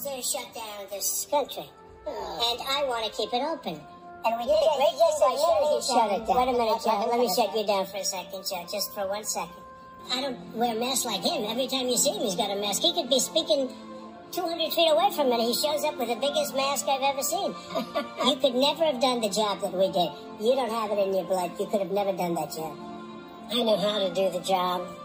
It's going to shut down this country. Oh. And I want to keep it open. And we did a great deal. Shut it down. Wait a minute, Chuck. Let me shut you down for a second, Chuck. Just for 1 second. I don't wear masks like him. Every time you see him, he's got a mask. He could be speaking 200 feet away from it. He shows up with the biggest mask I've ever seen. You could never have done the job that we did. You don't have it in your blood. You could have never done that job. I know how to do the job.